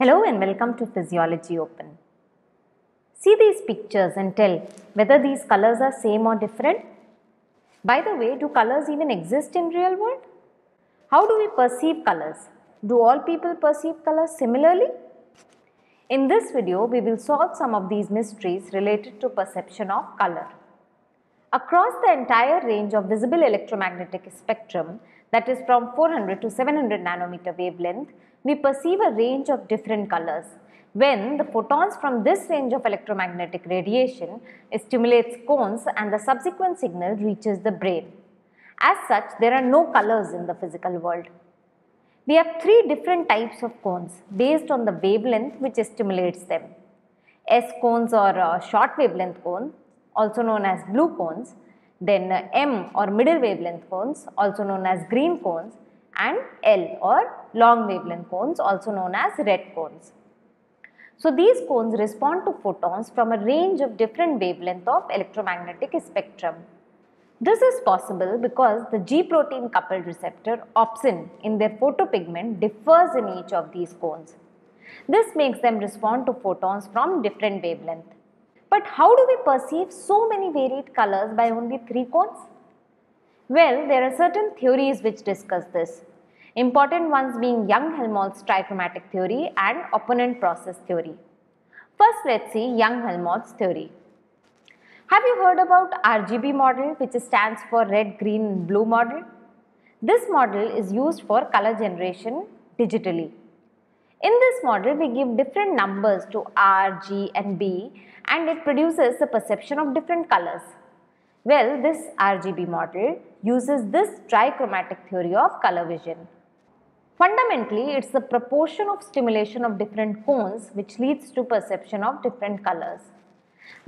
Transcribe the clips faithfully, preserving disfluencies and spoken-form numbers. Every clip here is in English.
Hello and welcome to Physiology Open. See these pictures and tell whether these colors are same or different. By the way, do colors even exist in real world? How do we perceive colors? Do all people perceive colors similarly? In this video, we will solve some of these mysteries related to perception of color. Across the entire range of visible electromagnetic spectrum, that is from four hundred to seven hundred nanometer wavelength, we perceive a range of different colors when the photons from this range of electromagnetic radiation stimulates cones and the subsequent signal reaches the brain. As such, there are no colors in the physical world. We have three different types of cones based on the wavelength which stimulates them. S cones or uh, short wavelength cones, also known as blue cones, then uh, M or middle wavelength cones, also known as green cones, and L or long wavelength cones, also known as red cones. So these cones respond to photons from a range of different wavelengths of electromagnetic spectrum. This is possible because the G protein coupled receptor opsin in their photopigment differs in each of these cones. This makes them respond to photons from different wavelengths. But how do we perceive so many varied colors by only three cones? Well, there are certain theories which discuss this. Important ones being Young-Helmholtz Trichromatic Theory and Opponent Process Theory. First, let's see Young-Helmholtz Theory. Have you heard about R G B model, which stands for red, green and blue model? This model is used for color generation digitally. In this model, we give different numbers to R, G and B, and it produces the perception of different colors. Well, this R G B model uses this trichromatic theory of color vision. Fundamentally, it's the proportion of stimulation of different cones which leads to perception of different colors.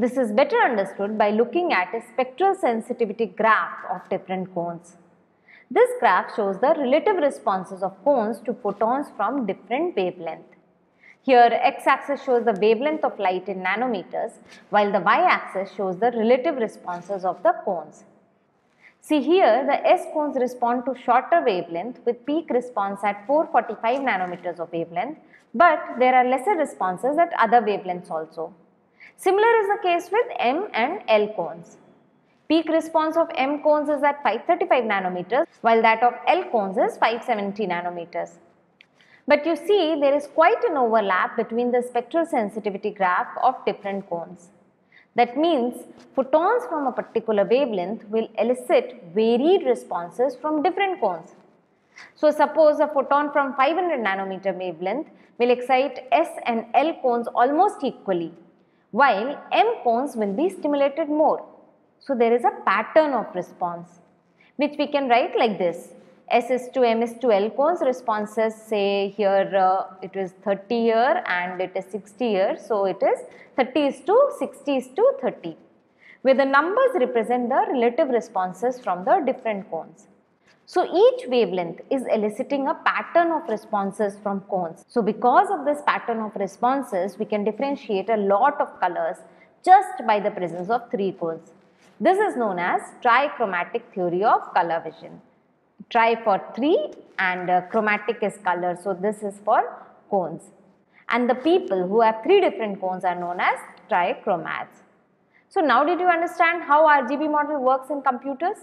This is better understood by looking at a spectral sensitivity graph of different cones. This graph shows the relative responses of cones to photons from different wavelengths. Here, x-axis shows the wavelength of light in nanometers, while the y-axis shows the relative responses of the cones. See here, the S cones respond to shorter wavelength with peak response at four forty-five nanometers of wavelength, but there are lesser responses at other wavelengths also. Similar is the case with M and L cones. Peak response of M cones is at five thirty-five nanometers, while that of L cones is five seventy nanometers. But you see, there is quite an overlap between the spectral sensitivity graph of different cones. That means photons from a particular wavelength will elicit varied responses from different cones. So suppose a photon from five hundred nanometer wavelength will excite S and L cones almost equally, while M cones will be stimulated more. So there is a pattern of response, which we can write like this. S is to M is to L cones responses, say here uh, it is thirty here and it is sixty here. So it is thirty is to sixty is to thirty, where the numbers represent the relative responses from the different cones. So each wavelength is eliciting a pattern of responses from cones. So because of this pattern of responses, we can differentiate a lot of colors just by the presence of three cones. This is known as trichromatic theory of color vision. Tri for three and uh, chromatic is color, so this is for cones. And the people who have three different cones are known as trichromats. So now did you understand how R G B model works in computers?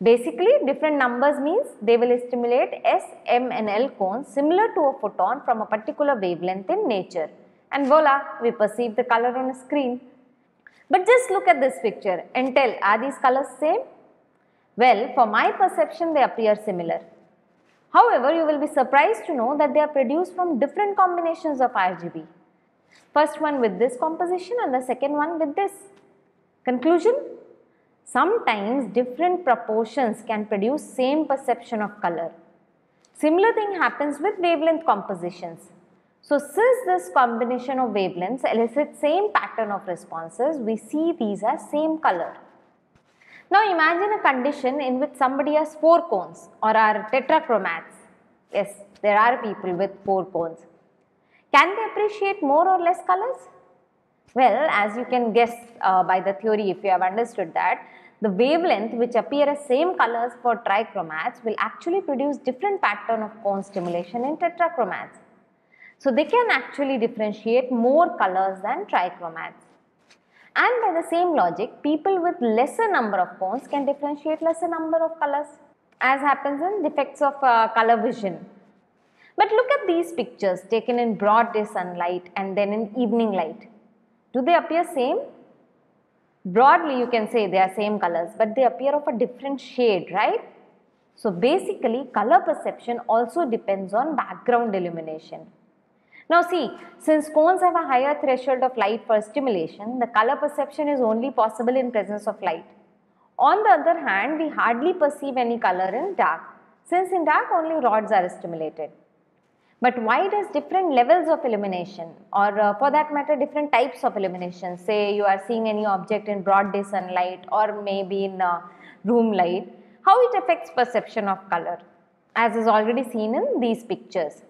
Basically, different numbers means they will stimulate S, M and L cones similar to a photon from a particular wavelength in nature. And voila, we perceive the color on a screen. But just look at this picture and tell, are these colors same? Well, for my perception, they appear similar. However, you will be surprised to know that they are produced from different combinations of R G B. First one with this composition and the second one with this. Conclusion? Sometimes different proportions can produce same perception of color. Similar thing happens with wavelength compositions. So since this combination of wavelengths elicits same pattern of responses, we see these as same color. Now imagine a condition in which somebody has four cones or are tetrachromats. Yes, there are people with four cones. Can they appreciate more or less colors? Well, as you can guess uh, by the theory, if you have understood that, the wavelength which appear as same colors for trichromats will actually produce different pattern of cone stimulation in tetrachromats. So they can actually differentiate more colors than trichromats. And by the same logic, people with lesser number of cones can differentiate lesser number of colors, as happens in defects of uh, color vision. But look at these pictures taken in broad day sunlight and then in evening light. Do they appear same? Broadly you can say they are same colors, but they appear of a different shade, right? So basically color perception also depends on background illumination. Now see, since cones have a higher threshold of light for stimulation, the color perception is only possible in presence of light. On the other hand, we hardly perceive any color in dark, since in dark only rods are stimulated. But why does different levels of illumination, or uh, for that matter different types of illumination, say you are seeing any object in broad day sunlight or maybe in uh, room light, how it affects perception of color, as is already seen in these pictures?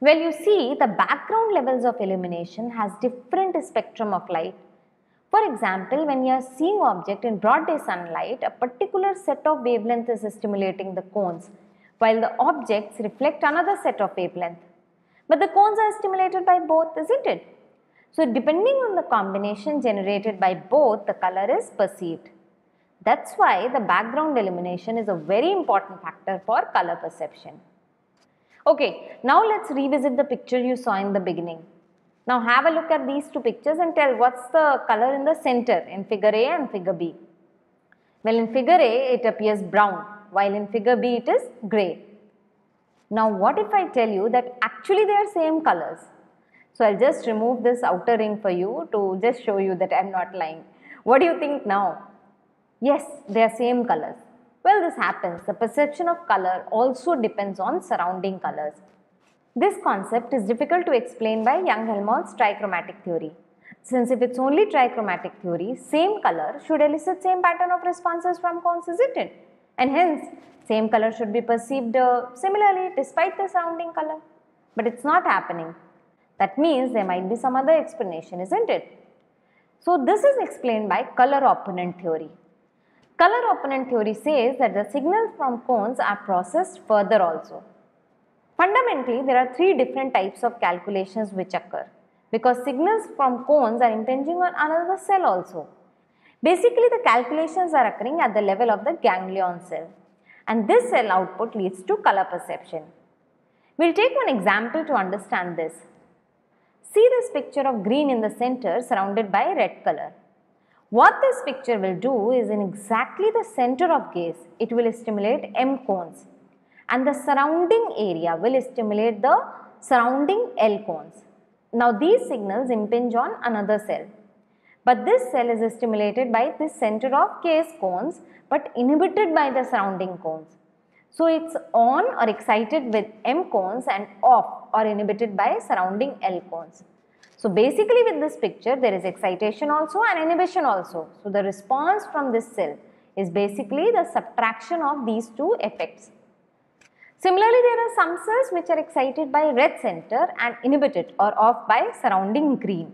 Well, you see, the background levels of illumination has different spectrum of light. For example, when you are seeing object in broad day sunlight, a particular set of wavelength is stimulating the cones, while the objects reflect another set of wavelength. But the cones are stimulated by both, isn't it? So depending on the combination generated by both, the color is perceived. That's why the background illumination is a very important factor for color perception. Okay, now let's revisit the picture you saw in the beginning. Now have a look at these two pictures and tell what's the color in the center in figure A and figure B. Well, in figure A it appears brown, while in figure B it is grey. Now what if I tell you that actually they are same colors? So I'll just remove this outer ring for you to just show you that I'm not lying. What do you think now? Yes, they are same colors. Well, this happens. The perception of color also depends on surrounding colors. This concept is difficult to explain by Young-Helmholtz trichromatic theory, since if it's only trichromatic theory, same color should elicit same pattern of responses from cones, isn't it? And hence, same color should be perceived uh, similarly despite the surrounding color. But it's not happening. That means there might be some other explanation, isn't it? So this is explained by color opponent theory. Color opponent theory says that the signals from cones are processed further also. Fundamentally, there are three different types of calculations which occur, because signals from cones are impinging on another cell also. Basically, the calculations are occurring at the level of the ganglion cell, and this cell output leads to color perception. We will take one example to understand this. See this picture of green in the center surrounded by red color. What this picture will do is, in exactly the center of gaze, it will stimulate M cones, and the surrounding area will stimulate the surrounding L cones. Now these signals impinge on another cell, but this cell is stimulated by the center of gaze cones but inhibited by the surrounding cones. So it's on or excited with M cones and off or inhibited by surrounding L cones. So basically, with this picture there is excitation also and inhibition also. So the response from this cell is basically the subtraction of these two effects. Similarly, there are some cells which are excited by red center and inhibited or off by surrounding green.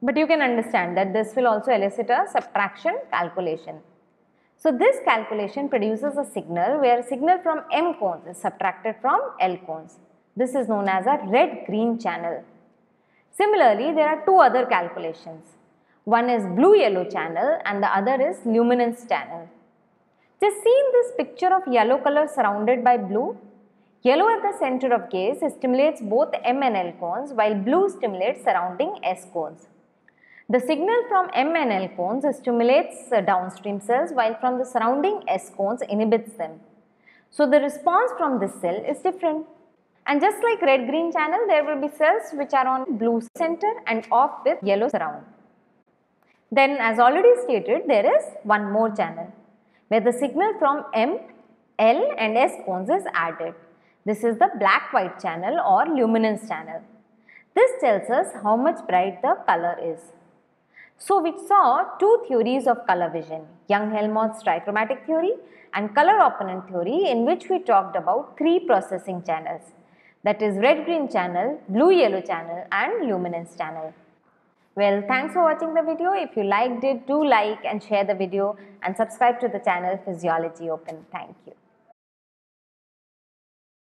But you can understand that this will also elicit a subtraction calculation. So this calculation produces a signal where signal from M cones is subtracted from L cones. This is known as a red-green channel. Similarly, there are two other calculations. One is blue-yellow channel and the other is luminance channel. Just see in this picture of yellow color surrounded by blue. Yellow at the center of gaze stimulates both M and L cones, while blue stimulates surrounding S cones. The signal from M and L cones stimulates downstream cells, while from the surrounding S cones inhibits them. So the response from this cell is different. And just like red-green channel, there will be cells which are on blue center and off with yellow surround. Then, as already stated, there is one more channel where the signal from M, L and S cones is added. This is the black-white channel or luminance channel. This tells us how much bright the color is. So we saw two theories of color vision, Young-Helmholtz trichromatic theory and color opponent theory, in which we talked about three processing channels. That is red-green channel, blue-yellow channel and luminance channel. Well, thanks for watching the video. If you liked it, do like and share the video and subscribe to the channel Physiology Open. Thank you.